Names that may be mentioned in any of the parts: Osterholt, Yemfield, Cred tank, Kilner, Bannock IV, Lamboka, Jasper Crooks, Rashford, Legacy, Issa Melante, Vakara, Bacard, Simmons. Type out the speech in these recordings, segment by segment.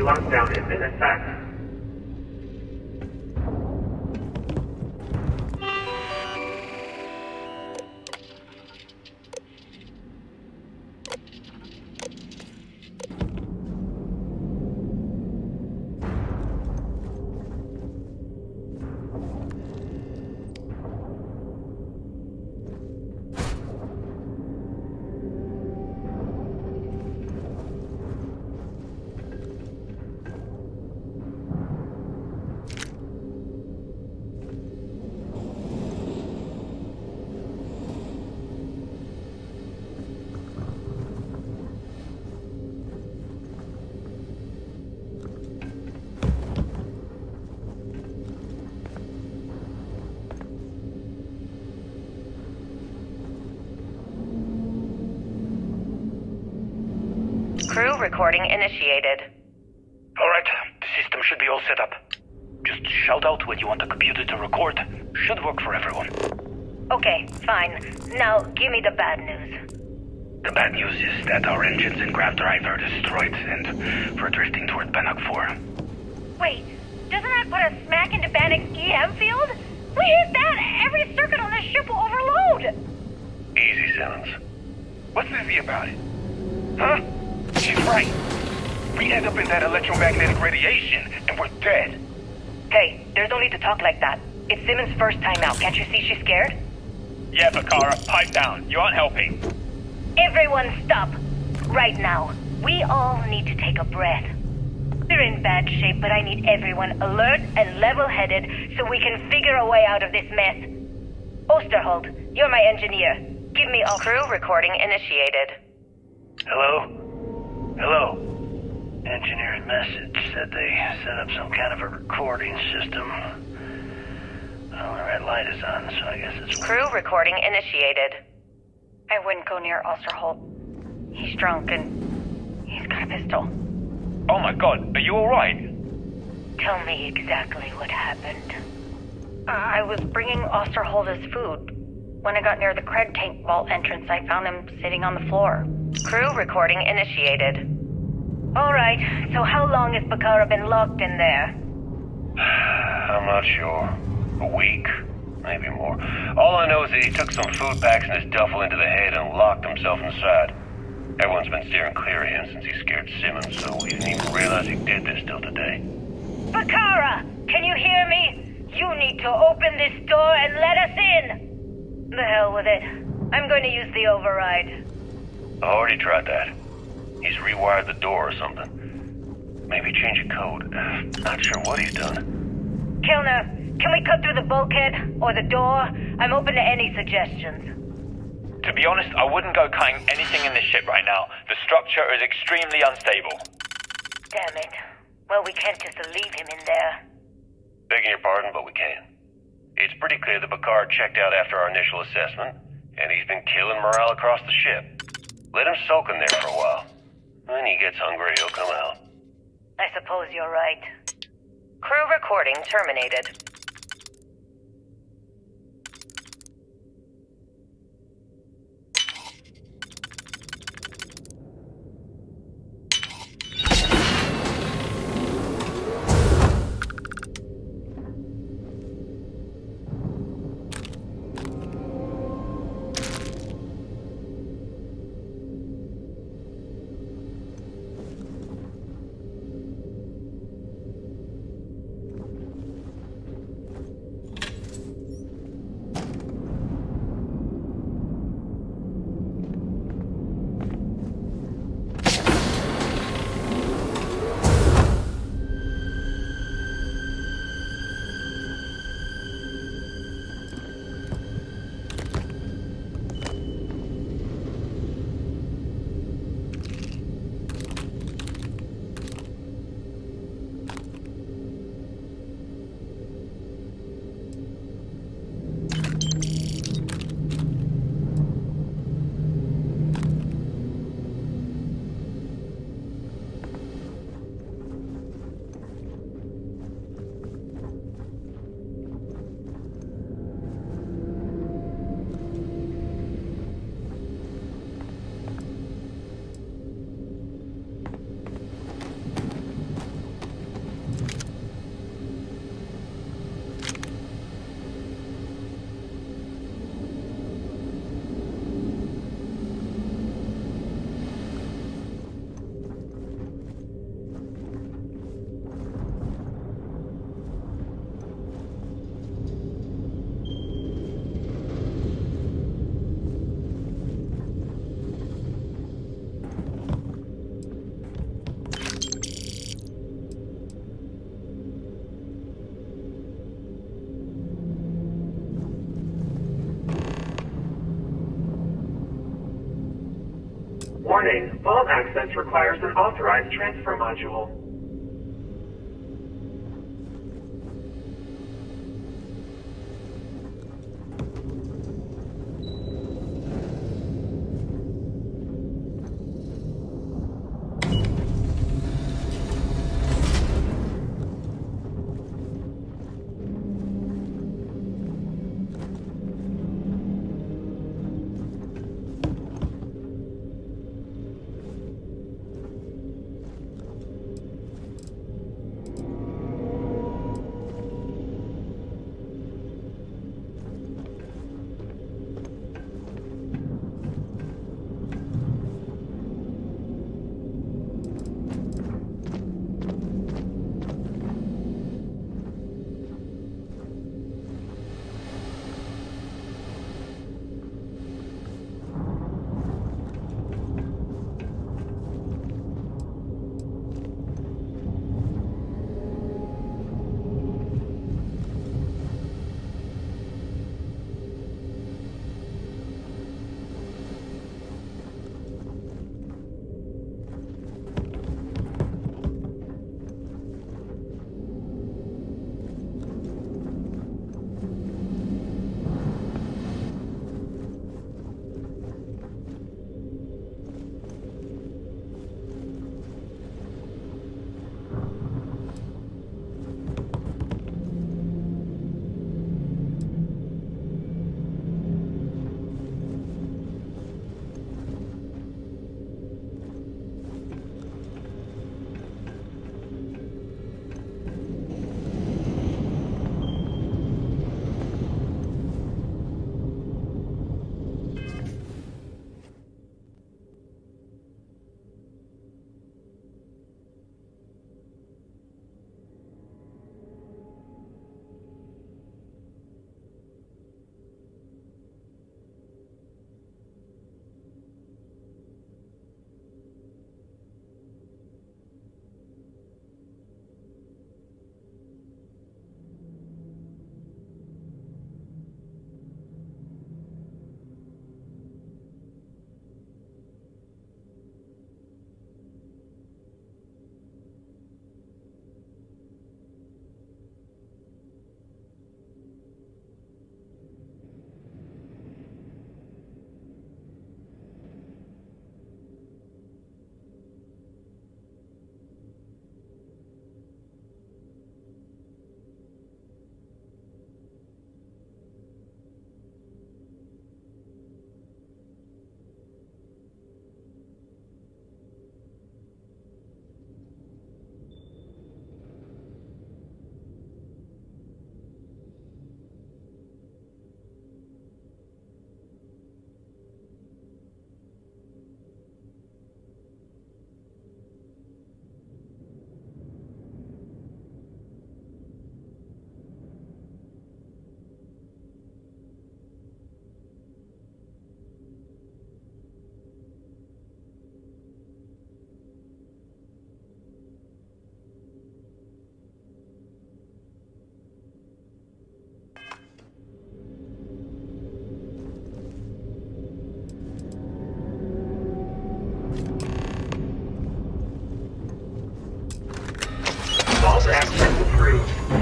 be locked down and then attacked. Recording initiated. Alright, the system should be all set up. Just shout out when you want the computer to record. Should work for everyone. Okay, fine. Now, give me the bad news. The bad news is that our engines and grav drive are destroyed and we're drifting toward Bannock IV. Wait, doesn't that put us smack into Bannock Yemfield? We hit that, every circuit on this ship will overload! Easy, Simmons. What's this about it? Huh? She's right. We end up in that electromagnetic radiation, and we're dead. Hey, there's no need to talk like that. It's Simmons' first time out. Can't you see she's scared? Yeah, Vakara, pipe down. You aren't helping. Everyone stop. Right now. We all need to take a breath. We're in bad shape, but I need everyone alert and level-headed so we can figure a way out of this mess. Osterholt, you're my engineer. Give me all crew recording initiated. Hello? Hello. Engineer's message said they set up some kind of a recording system. Well, the red light is on, so I guess it's... Crew recording initiated. I wouldn't go near Osterholt. He's drunk and he's got a pistol. Oh my god, are you alright? Tell me exactly what happened. I was bringing Osterholt his food. When I got near the Cred tank vault entrance, I found him sitting on the floor. Crew recording initiated. Alright, so how long has Bacard been locked in there? I'm not sure. A week? Maybe more. All I know is that he took some food packs in his duffel into the head and locked himself inside. Everyone's been steering clear of him since he scared Simmons, so we didn't even realize he did this till today. Bacard! Can you hear me? You need to open this door and let us in! The hell with it. I'm going to use the override. I already tried that. He's rewired the door or something. Maybe change a code. Not sure what he's done. Kilner, can we cut through the bulkhead or the door? I'm open to any suggestions. To be honest, I wouldn't go cutting anything in this ship right now. The structure is extremely unstable. Damn it. Well, we can't just leave him in there. Begging your pardon, but we can. It's pretty clear that Bacard checked out after our initial assessment, and he's been killing morale across the ship. Let him soak in there for a while. When he gets hungry, he'll come out. I suppose you're right. Crew recording terminated. Warning, vault access requires an authorized transfer module.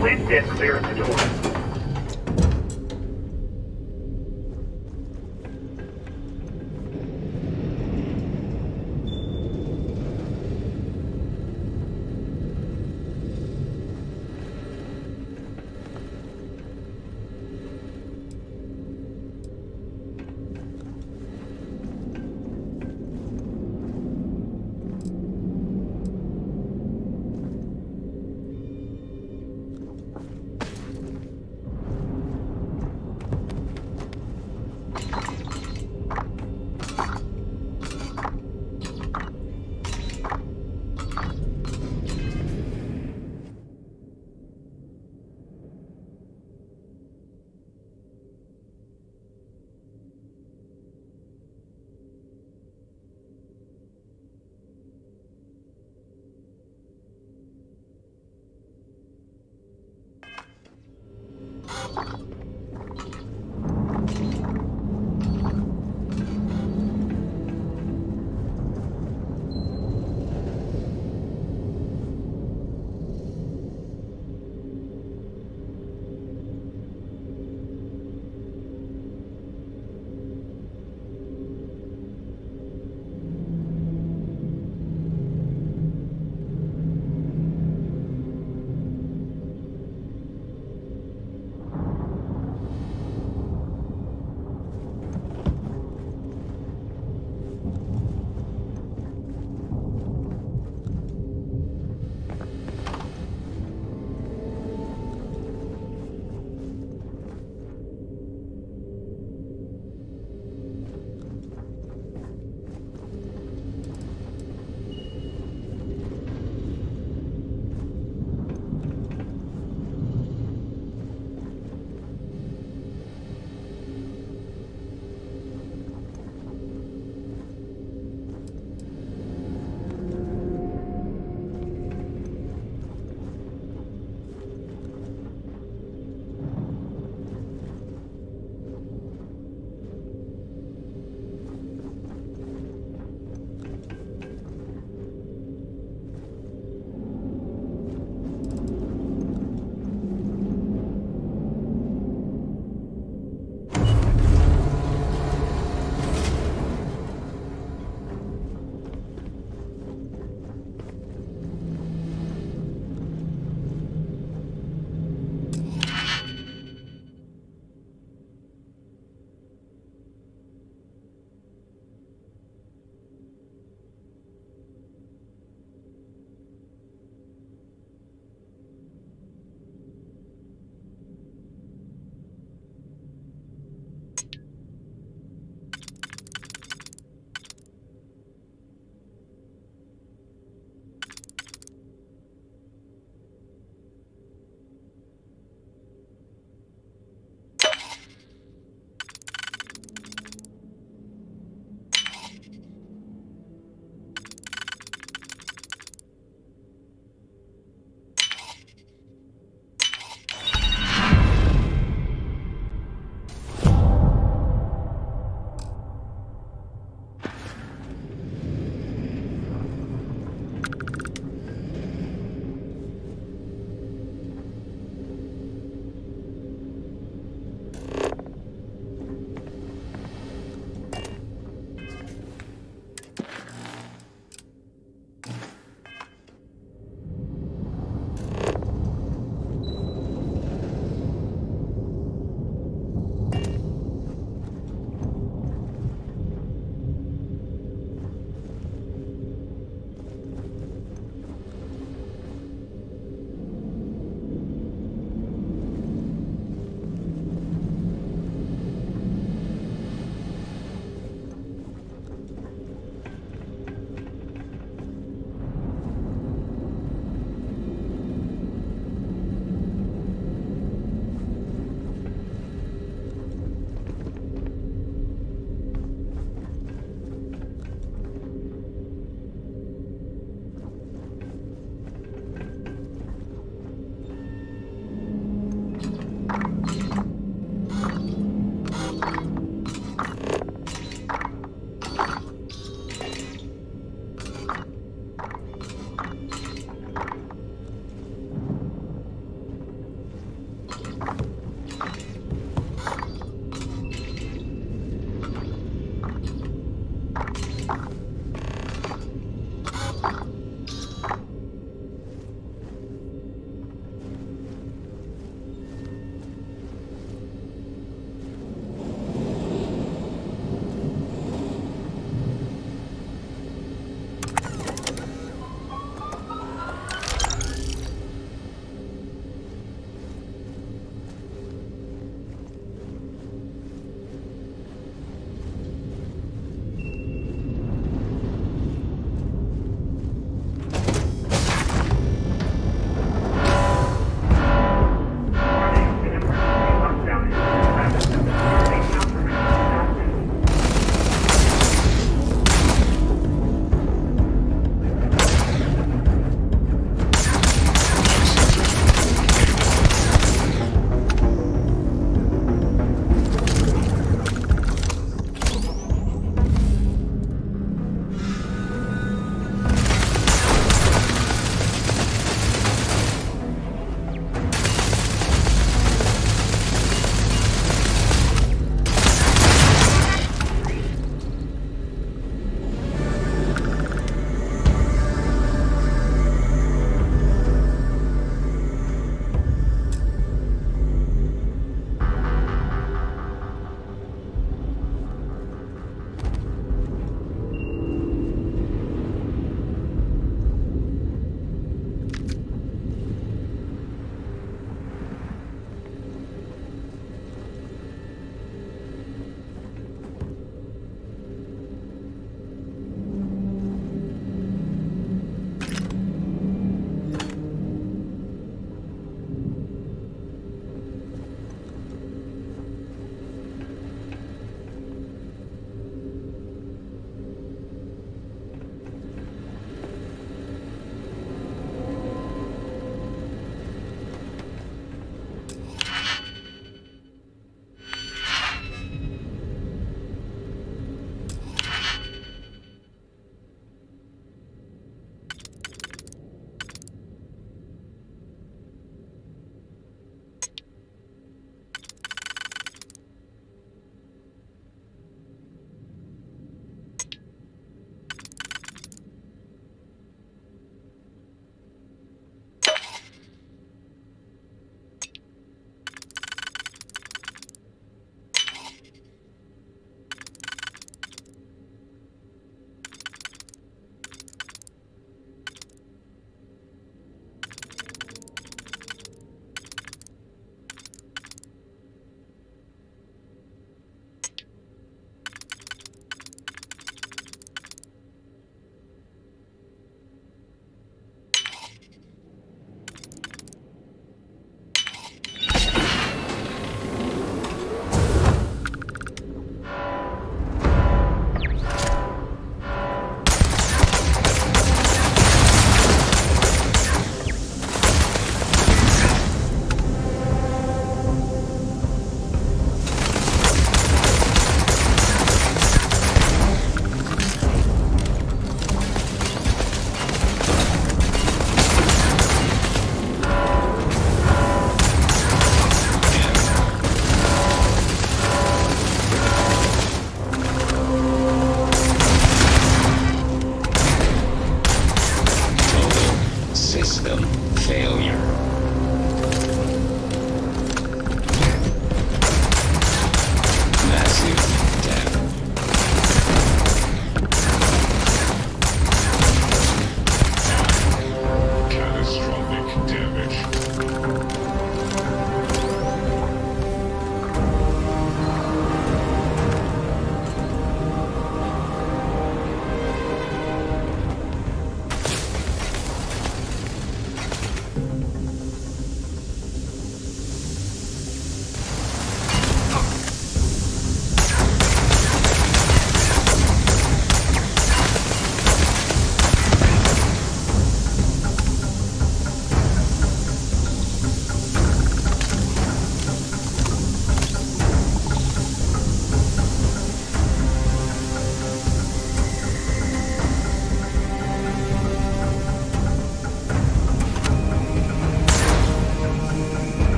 Please stand clear of the door.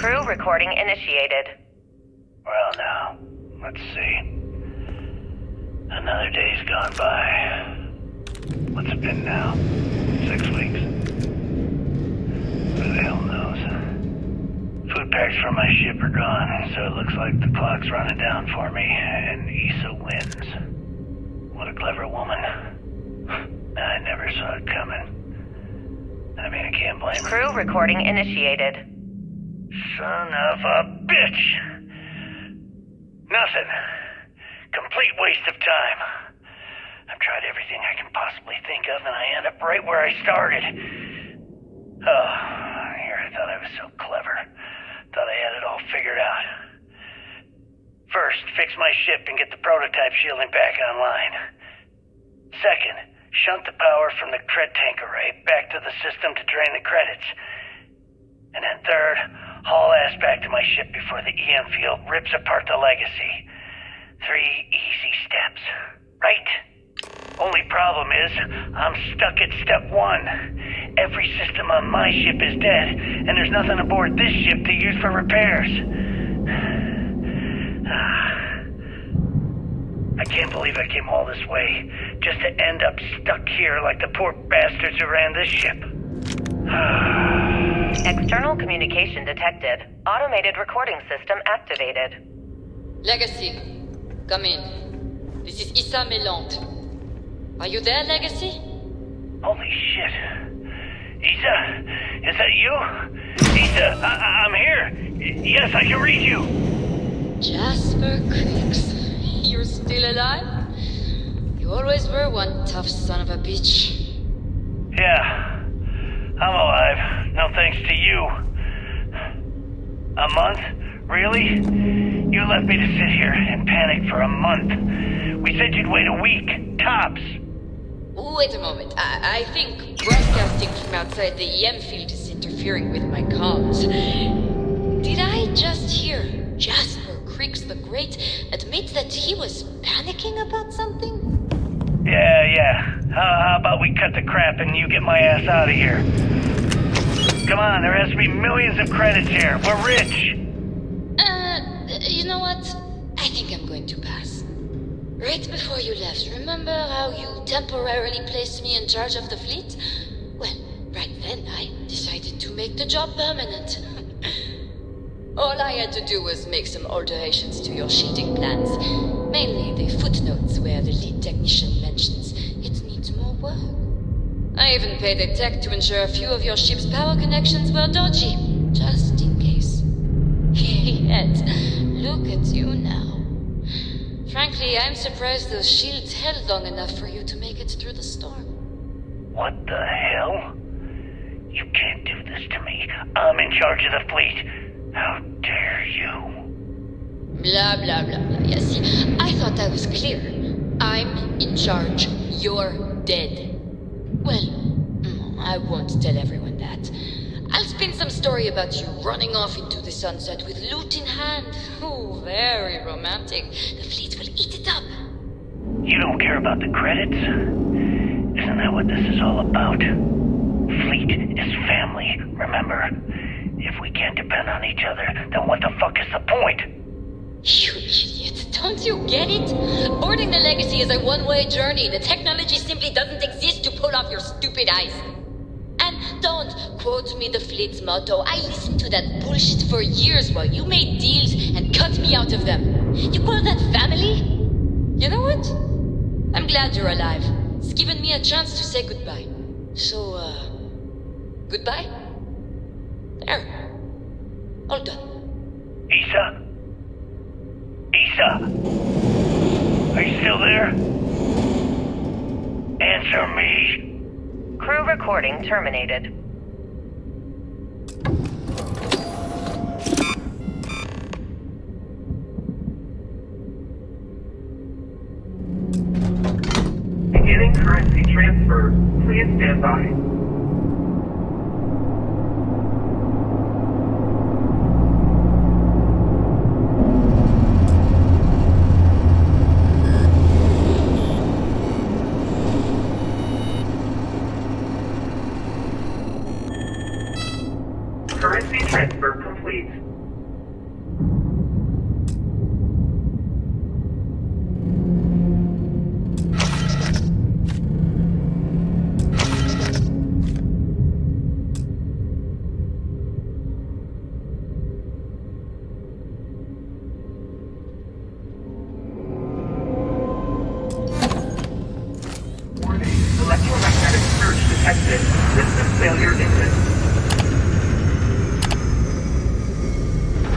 Crew recording initiated. Well now, let's see. Another day's gone by. What's it been now? 6 weeks. Who the hell knows? Food packs from my ship are gone, so it looks like the clock's running down for me, and Issa wins. What a clever woman. I never saw it coming. I mean, I can't blame her. Crew recording initiated. Son of a bitch! Nothing. Complete waste of time. I've tried everything I can possibly think of, and I end up right where I started. Oh, here I thought I was so clever. Thought I had it all figured out. First, fix my ship and get the prototype shielding back online. Second, shunt the power from the Cred tank array back to the system to drain the credits. And then third, haul ass back to my ship before the Yemfield rips apart the Legacy. 3 easy steps, right? Only problem is, I'm stuck at step 1. Every system on my ship is dead, and there's nothing aboard this ship to use for repairs. I can't believe I came all this way, just to end up stuck here like the poor bastards who ran this ship. External communication detected. Automated recording system activated. Legacy. Come in. This is Issa Melante. Are you there, Legacy? Holy shit. Issa? Is that you? Issa, I'm here. Yes, I can read you. Jasper Crooks. You're still alive? You always were one tough son of a bitch. Yeah. I'm alive. No thanks to you. A month? Really? You left me to sit here and panic for a month. We said you'd wait a week, tops. Wait a moment. I think broadcasting from outside the Yemfield is interfering with my comms. Did I just hear Jasper Crooks the Great admit that he was panicking about something? Yeah. How about we cut the crap and you get my ass out of here? Come on, there has to be millions of credits here. We're rich. You know what? I think I'm going to pass. Right before you left, remember how you temporarily placed me in charge of the fleet? Well, right then I decided to make the job permanent. All I had to do was make some alterations to your shielding plans. Mainly the footnotes where the lead technician mentions it needs more work. I even paid a tech to ensure a few of your ship's power connections were dodgy, just in case. Yet, look at you now. Frankly, I'm surprised those shields held long enough for you to make it through the storm. What the hell? You can't do this to me. I'm in charge of the fleet. How dare you? Blah, blah, blah, blah. Yes, I thought I was clear. I'm in charge. You're dead. Well, I won't tell everyone that. I'll spin some story about you running off into the sunset with loot in hand. Oh, very romantic. The fleet will eat it up. You don't care about the credits? Isn't that what this is all about? Fleet is family, remember? If we can't depend on each other, then what the fuck is the point? You idiot, don't you get it? Boarding the Legacy is a one-way journey. The technology simply doesn't exist to pull off your stupid eyes. Don't quote me the fleet's motto. I listened to that bullshit for years while you made deals and cut me out of them. You call that family? You know what? I'm glad you're alive. It's given me a chance to say goodbye. So, goodbye? There. All done. Issa? Issa? Are you still there? Answer me. Crew recording terminated. Beginning currency transfer. Please stand by. Currency transfer. Transfer complete. Warning, electromagnetic surge detected. System failure imminent.